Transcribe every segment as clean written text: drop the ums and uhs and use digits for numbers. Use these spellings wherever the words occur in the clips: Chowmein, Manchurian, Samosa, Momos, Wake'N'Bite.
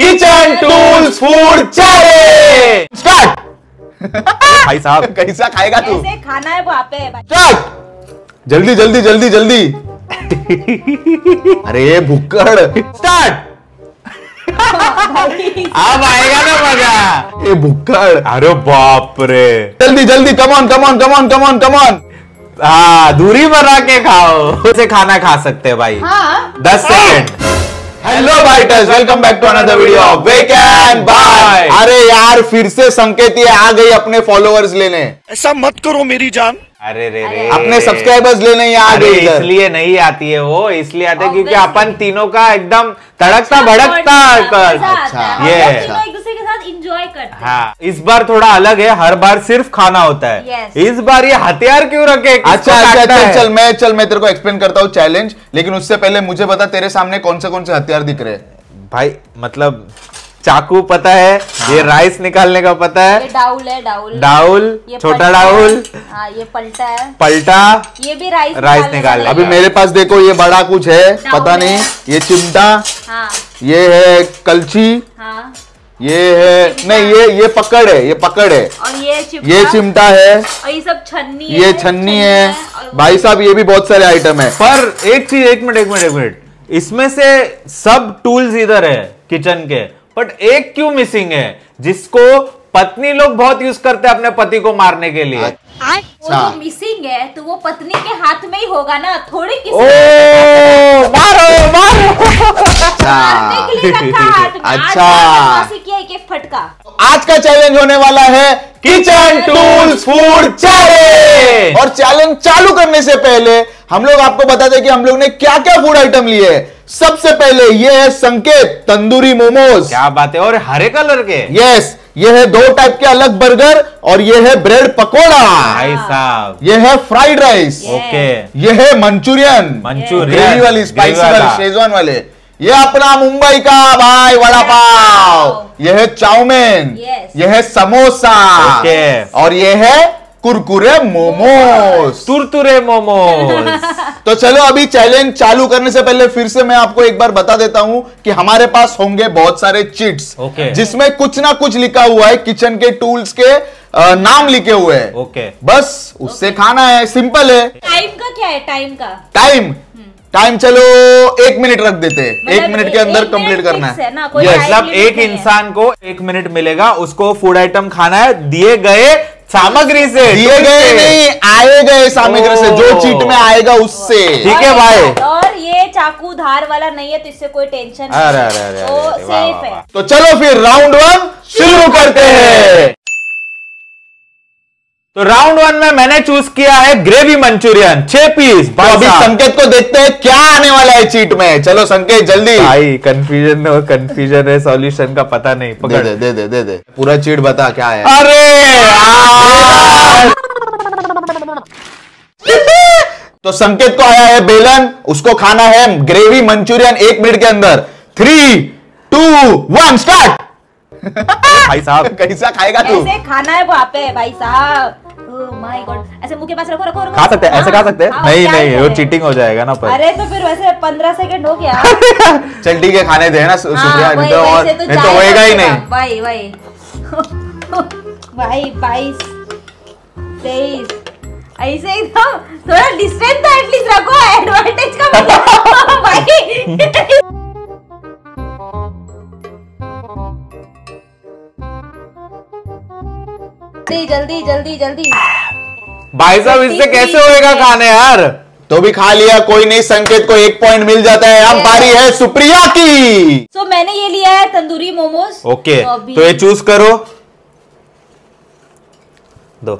Kitchen tools food challenge start. भाई साहब कैसा खाएगा तू? कैसे खाना है वहाँ पे स्टार्ट। जल्दी जल्दी जल्दी जल्दी। अरे भुक्कड़ स्टार्ट। अब आएगा ना मजा। ये भुक्कड़, अरे बाप रे, जल्दी जल्दी come on come on come on come on come on. हाँ दूरी बना के खाओ, से खाना खा सकते हैं भाई। हाँ? 10 second. Hello biters, welcome back to another video wake and bite. अरे यार फिर से संकेत ये आ गई अपने फॉलोअर्स लेने। ऐसा मत करो मेरी जान। अरे रे रे, अपने सब्सक्राइबर्स लेने ही आ गई। इसलिए नहीं आती है वो, इसलिए आते क्योंकि अपन तीनों का एकदम तड़कता भड़कता। अच्छा ये एक दूसरे के साथ एंजॉय करते। हाँ इस बार थोड़ा अलग है, हर बार सिर्फ खाना होता है, इस बार ये हथियार क्यों रखे? अच्छा अच्छा चल मैं तेरे को एक्सप्लेन करता हूँ चैलेंज, लेकिन उससे पहले मुझे बता तेरे सामने कौन से हथियार दिख रहे हैं? भाई मतलब चाकू पता है, ये राइस निकालने का पता है, ये डाउल है, डाउल छोटा डाउल, ये पलटा है, ये भी राइस निकालने। अभी मेरे पास देखो ये बड़ा कुछ है पता नहीं, ये चिमटा, ये है कलछी, ये है नहीं ये पकड़ है, और ये चिमटा है, और ये सब छन्नी, है। भाई साहब ये भी बहुत सारे आइटम है, पर एक चीज, एक मिनट, इसमें से सब टूल्स इधर है किचन के, बट एक क्यों मिसिंग है जिसको पत्नी लोग बहुत यूज करते हैं अपने पति को मारने के लिए? वो जो मिसिंग है तो वो पत्नी के हाथ में ही होगा ना, थोड़ी किसी मारने के लिए रखा हाथ में। अच्छा किया एक फटका। आज का चैलेंज होने वाला है किचन टूल्स फूड चैलेंज, और चैलेंज चालू करने से पहले हम लोग आपको बता दें कि हम लोग ने क्या क्या फूड आइटम लिए है। सबसे पहले ये है संकेत तंदूरी मोमोज, क्या बात है, और हरे कलर के। यस, ये है 2 टाइप के अलग बर्गर, और ये है ब्रेड पकोड़ा। भाई साहब ये है फ्राइड राइस। ओके, ये है मंचूरियन ग्रेवी वाली, स्पाइसी वाली, शेजवान वाले। ये अपना मुंबई का भाई वड़ा पाव। ये है चाउमीन। ये है समोसा। और ये है कुरकुरे मोमोस, तुरतुरे मोमोस। तो चलो अभी चैलेंज चालू करने से पहले फिर से मैं आपको एक बार बता देता हूं कि हमारे पास होंगे बहुत सारे चिट्स, जिसमें कुछ ना कुछ लिखा हुआ है, किचन के टूल्स के नाम लिखे हुए हैं। बस उससे खाना है, सिंपल है। टाइम का क्या है? टाइम चलो 1 मिनट रख देते हैं, 1 मिनट के अंदर कंप्लीट करना है ना, मतलब एक इंसान को 1 मिनट मिलेगा, उसको फूड आइटम खाना है दिए गए सामग्री से, दिए गए नहीं आए गए सामग्री से, जो चीट में आएगा उससे। ठीक है भाई, और ये चाकू धार वाला नहीं है तो इससे कोई टेंशन नहीं। अरे तो सेफ है। तो चलो फिर राउंड 1 शुरू करते हैं। तो राउंड 1 में मैंने चूज किया है ग्रेवी मंचूरियन 6 पीस। तो अभी संकेत को देखते हैं क्या आने वाला है चीट में। चलो संकेत जल्दी। भाई कंफ्यूजन है, सॉल्यूशन का पता नहीं। पकड़ दे पूरा चीट, बता क्या है। अरे तो संकेत को आया है बेलन, उसको खाना है ग्रेवी मंचूरियन 1 मिनट के अंदर। 3, 2, 1 स्टार्ट। भाई साहब कैसा खाएगा तू? कैसे खाना है वहाँ पे भाई साहब? माय गॉड, ऐसे मुंह के पास रखो रखो रखो। खा सकते हैं ऐसे, खा सकते हैं। नहीं वो चीटिंग हो जाएगा ना। पर अरे तो फिर वैसे 15 सेकंड हो गया। चल ठीक है, खाने दे ना शुक्रिया, नहीं तो होएगा ही नहीं। भाई 22, 23 ऐसे एकदम थोड़ा डिस्टेंस तो एटलीस्ट रखो, एडवांटेज का। भाई जल्दी जल्दी जल्दी। भाई साहब इससे कैसे होएगा खाने यार? तो भी खा लिया, कोई नहीं, संकेत को 1 पॉइंट मिल जाता है। अब बारी है सुप्रिया की। तो मैंने ये लिया है तंदूरी मोमोज। ओके तो ये चूज करो। दो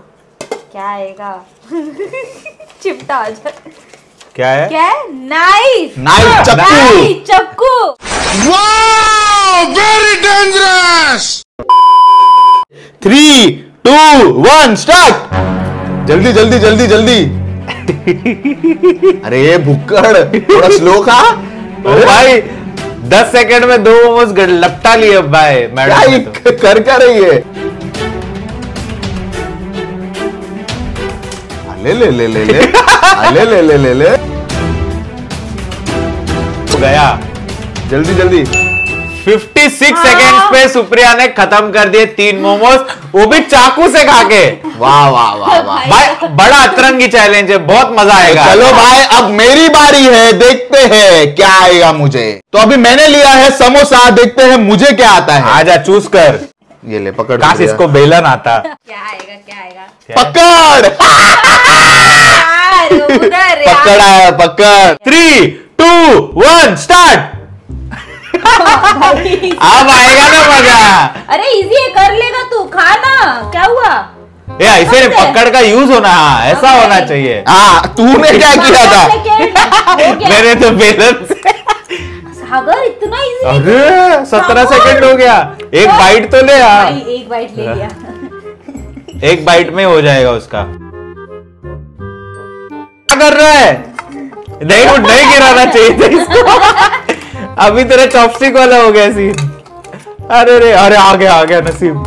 क्या आएगा? चिपटा आ जाए। क्या है? क्या नाइफ, चक्कू। वाह वेरी डेंजरस। 3, 2, 1 स्टार्ट। जल्दी जल्दी जल्दी जल्दी। अरे भुक्कड़ थोड़ा स्लो खा। भाई 10 सेकंड में 2 मोमोज लपटा लिए। भाई मैडम तो कर रही है। ले गया। जल्दी जल्दी 56 सेकेंड्स पे सुप्रिया ने खत्म कर दिए 3 मोमोज, वो भी चाकू से खा के। वाह वाह वाह वाह भाई, बड़ा अतरंगी चैलेंज है, बहुत मजा आएगा। चलो भाई अब मेरी बारी है, देखते हैं क्या आएगा मुझे। तो अभी मैंने लिया है समोसा, देखते हैं मुझे क्या आता है। आजा चूस कर, ये ले पकड़। काश इसको बेलन आता। क्या आएगा क्या आएगा, पकड़ पकड़ा है, पकड़। 3, 2, 1 स्टार्ट। अब आएगा ना मजा। अरे इजी है, कर लेगा तू, खा ना। क्या हुआ यार, इसे पकड़ का यूज होना, ऐसा होना चाहिए। तूने क्या किया था? मैंने तो बेलन से। सागर इतना इजी? अरे 17 सेकंड हो गया। एक बाइट तो ले यार। एक बाइट ले लिया, एक बाइट में हो जाएगा उसका। क्या कर रहा है? नहीं गिराना चाहिए इसको, अभी तेरा चॉपस्टिक वाला हो गया सी। अरे रे, अरे आ गया नसीब।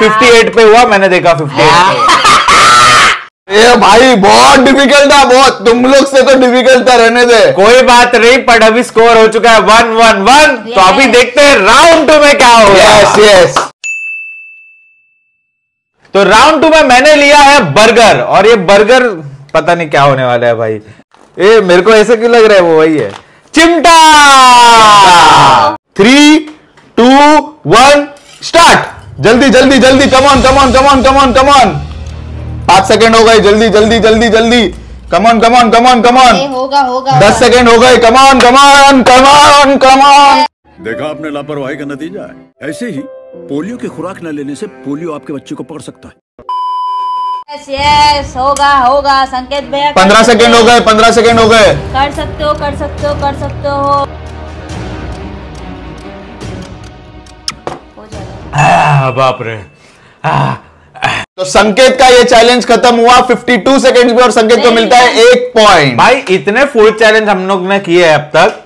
58 पे हुआ, मैंने देखा 58। ये भाई बहुत डिफिकल्ट था, बहुत। तुम लोग से तो डिफिकल्ट था, रहने दे। कोई बात नहीं, पर अभी स्कोर हो चुका है 1-1-1। तो अभी देखते हैं राउंड 2 में क्या होगा। Yes yes. तो राउंड 2 में मैंने लिया है बर्गर, और ये बर्गर पता नहीं क्या होने वाला है भाई। ए मेरे को ऐसा क्यों लग रहा है वो वही है, चिमटा। 3, 2, 1 स्टार्ट। जल्दी जल्दी जल्दी, come on come on come on come on come on. 5 second हो गए, जल्दी जल्दी जल्दी जल्दी, कमॉन कमॉन कमॉन कमॉन। होगा होगा, 10 सेकेंड हो गए, कमॉन कमॉन कमॉन कमॉन। देखा आपने लापरवाही का नतीजा है। ऐसे ही पोलियो की खुराक न लेने से पोलियो आपके बच्चे को पकड़ सकता है। यस यस, होगा होगा संकेत भैया। 15 सेकेंड हो गए, 15 सेकेंड हो गए। कर सकते हो, कर सकते हो, कर सकते हो जाएगा। बाप रे। तो संकेत का ये चैलेंज खत्म हुआ 52 सेकेंड में, और संकेत को मिलता है 1 पॉइंट। भाई इतने फूड चैलेंज हम लोग ने किए हैं अब तक,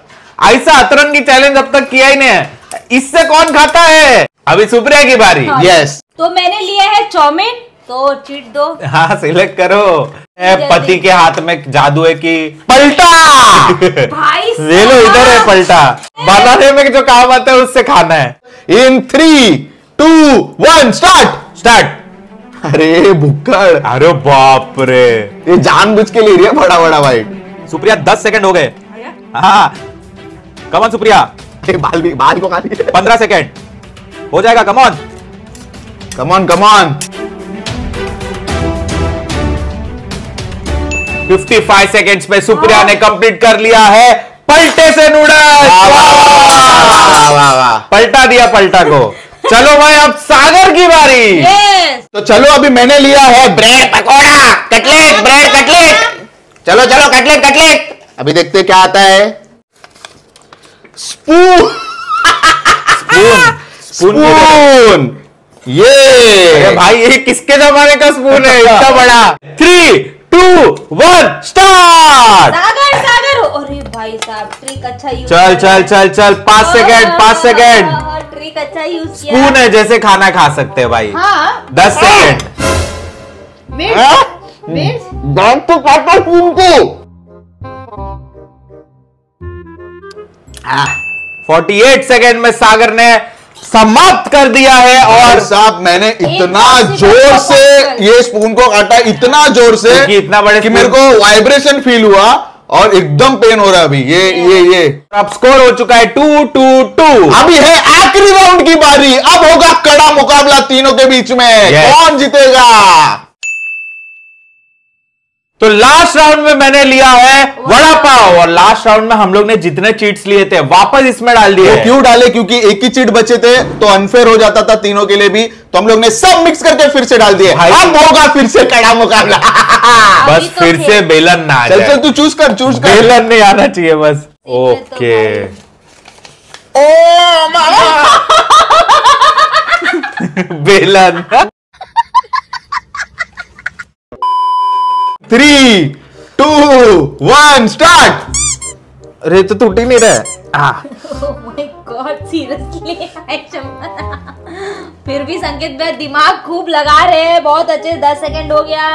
ऐसा अतरंगी चैलेंज अब तक किया ही नहीं है। इससे कौन खाता है? अभी सुप्रिया की बारी। यस। तो मैंने लिया है चौमिन, तो चीट दो। हाँ सिलेक्ट करो। पति के हाथ में जादू है कि पलटा। भाई ले लो, इधर है पलटा। बनाने में जो काम आता है उससे खाना है। In 3, 2, 1 start start. अरे भुक्कड़, अरे बाप रे, ये जानबूझ के ले रही है बड़ा बड़ा वाइट। सुप्रिया 10 सेकंड हो गए। हाँ कमॉन सुप्रिया, बाल को खा ली। 15 सेकंड हो जाएगा, कमॉन कमॉन कमॉन। 55 सेकेंड्स पे सुप्रिया ने कंप्लीट कर लिया है पलटे से नूडल्स। पलटा दिया पलटा को। चलो भाई अब सागर की बारी। तो चलो अभी मैंने लिया है bread pakora, cutlet bread cutlet. चलो चलो कटलेट कटलेट, अभी देखते क्या आता है। Spoon spoon spoon. ये भाई ये किसके जमाने का स्पून है इतना बड़ा। 3, 2, 1 स्टार्ट। सागर सागर, अरे भाई साहब ट्रिक अच्छा यूज। चल चल चल चल, 5 सेकेंड 5 सेकेंड। ट्रिक अच्छा यूज किया। स्पून है जैसे खाना खा सकते हैं भाई। हाँ 10 सेकेंड। दांत तो काटा स्पून को। 48 सेकेंड में सागर ने समाप्त कर दिया है। और साहब मैंने इतना जोर से ये स्पून को काटा, इतना जोर से कि इतना बड़े कि मेरे को वाइब्रेशन फील हुआ और एकदम पेन हो रहा है अभी। ये अब स्कोर हो चुका है 2-2-2। अभी है आखिरी राउंड की बारी। अब होगा कड़ा मुकाबला तीनों के बीच में, कौन जीतेगा। तो लास्ट राउंड में मैंने लिया है वड़ा पाव, और लास्ट राउंड में हम लोग ने जितने चीट्स लिए थे वापस इसमें डाल दिए। क्यों डाले? क्योंकि एक ही चीट बचे थे तो अनफेयर हो जाता था तीनों के लिए भी, तो हम लोग ने सब मिक्स करके फिर से डाल दिए। अब होगा फिर से कड़ा मुकाबला। बस तो फिर से बेलन ना आ जाए। चल तू चूज कर, चूज कर। बेलन नहीं आना चाहिए बस। ओके ओ मामा बेलन। 3, 2, 1 स्टार्ट। अरे तो टूट ही नहीं रहा। Oh my God seriously. फिर भी संकेत भाई दिमाग खूब लगा रहे हैं, बहुत अच्छे। 10 सेकंड हो गया।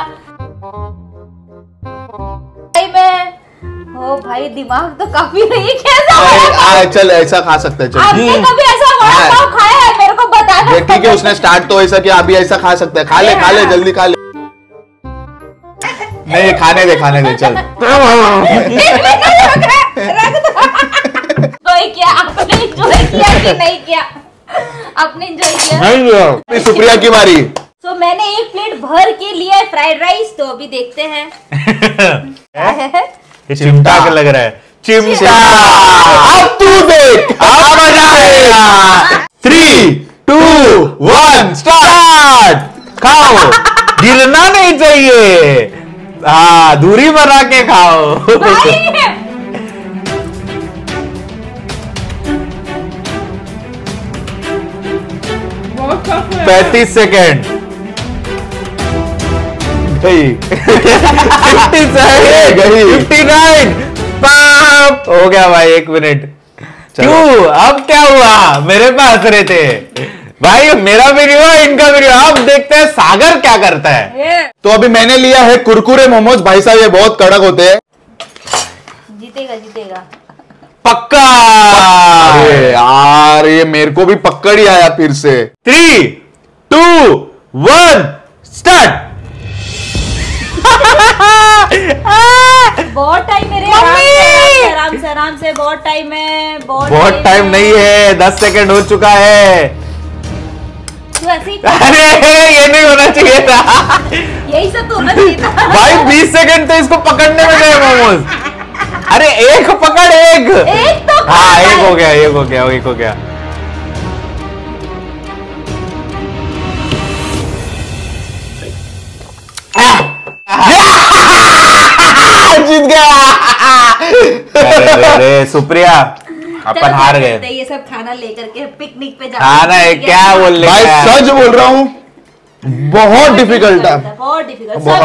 हो भाई दिमाग तो काफी नहीं, कैसा चल ऐसा खा सकता है। आपने कभी ऐसा वड़ा पाव खाया है? मेरे को बताना। ठीक है उसने स्टार्ट तो ऐसा किया, अभी ऐसा खा सकता है। खा ले जल्दी खा ले। नहीं खाने दे चल। तो क्या आपने एंजॉय किया कि नहीं किया? आपने एंजॉय किया? नहीं। सुप्रिया की बारी। तो मैंने एक प्लेट भर के लिया है फ्राइड राइस, तो अभी देखते हैं। ये चिमटा का लग रहा है, चिमटा। अब तू देख, अब मजा आएगा। 3, 2, 1 स्टार्ट। खाओ, गिरना नहीं चाहिए। हाँ दूरी बना के खाओ। पैंतीस सेकेंड गई। 59 पाप हो गया भाई। 1 मिनट क्यों? अब क्या हुआ? मेरे पास रहे थे भाई, मेरा भी नहीं हुआ, इनका भी नहीं हुआ। अब देखते हैं सागर क्या करता है। तो अभी मैंने लिया है कुरकुरे मोमोज। भाई साहब ये बहुत कड़क होते हैं। जीतेगा जीतेगा पक्का। अरे यार ये मेरे को भी पकड़ ही आया फिर से। 3, 2, 1 स्टार्ट। बहुत टाइम है रे, आराम से बहुत टाइम है। बहुत टाइम नहीं है, 10 सेकंड हो चुका है। अरे ये नहीं होना चाहिए था। यही सब तो होना चाहिए था भाई। 20 सेकंड तो इसको पकड़ने में गए मोमोज। अरे एक पकड़ एक तो हाँ एक हो गया एक हो गया। जीत गया सुप्रिया, अपन हार गए। ये सब खाना लेकर के पिकनिक पे जाना है क्या? बोल भाई सच बोल रहा हूँ, बहुत डिफिकल्ट था। बहुत डिफिकल्ट था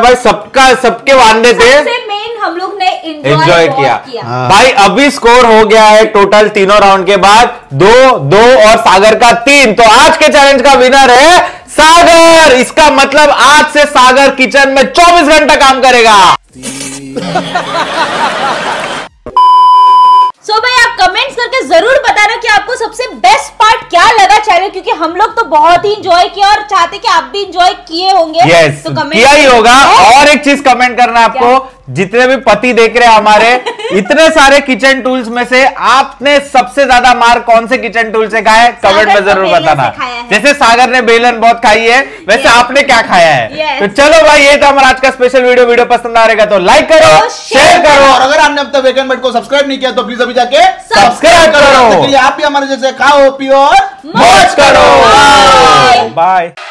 भाई। सबके वांदे थे। मेन हम लोग ने एंजॉय किया। हाँ। भाई अभी स्कोर हो गया है टोटल तीनों राउंड के बाद 2, 2 और सागर का 3। तो आज के चैलेंज का विनर है सागर। इसका मतलब आज से सागर किचन में 24 घंटा काम करेगा। सो भाई आप कमेंट्स करके जरूर बताना कि आपको सबसे बेस्ट पार्ट क्या लगा चैनल, क्योंकि हम लोग तो बहुत ही इंजॉय किया और चाहते कि आप भी इंजॉय किए होंगे। yes, तो कमेंट किया ही होगा। और एक चीज कमेंट करना आपको, जितने भी पति देख रहे हैं हमारे इतने सारे किचन टूल्स में से आपने सबसे ज्यादा मार कौन से किचन टूल से खाया है कमेंट में जरूर बताना। जैसे सागर ने बेलन बहुत खाई है, वैसे आपने क्या खाया है। तो चलो भाई ये था हमारा आज का स्पेशल वीडियो पसंद आएगा तो लाइक करो, शेयर करो, और अगर आपने अब तक Wake'N'Bite को सब्सक्राइब नहीं किया तो प्लीज अभी जाके सब्सक्राइब करो। आप भी हमारे जैसे खाओ पियो और मौज करो। बाय।